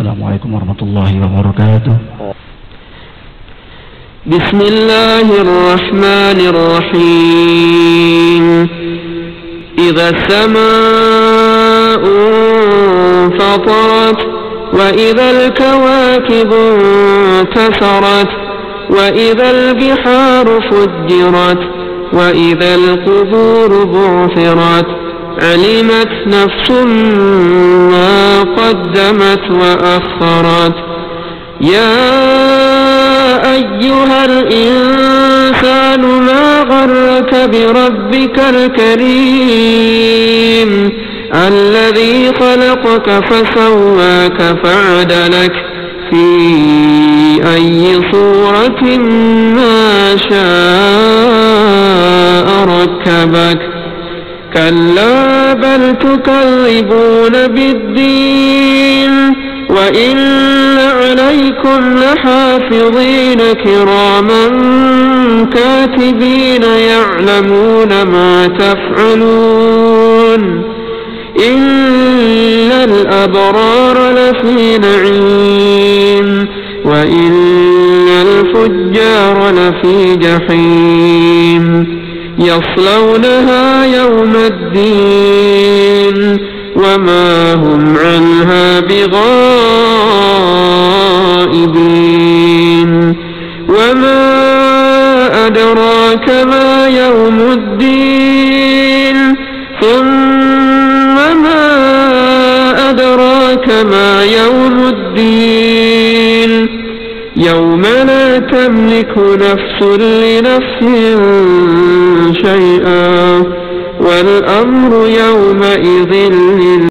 السلام عليكم ورحمة الله وبركاته. بسم الله الرحمن الرحيم. إذا السماء انفطرت، وإذا الكواكب انتثرت، وإذا البحار فجرت، وإذا القبور بعثرت، علمت نفس ما قدمت وأخرت. يا أيها الإنسان ما غرك بربك الكريم الذي خلقك فسواك فعدلك في أي صورة ما شاء ركبك. كلا بل تكذبون بالدين، وإن عليكم لحافظين كراما كاتبين يعلمون ما تفعلون. إن الأبرار لفي نعيم، وإن الفجار لفي جحيم، يصلونها يوم الدين، وما هم عنها بغائبين. وما أدراك ما يوم الدين، ثم ما أدراك ما يوم الدين. يوم لا تملك نفس لنفس شيئا، والأمر يومئذ لله.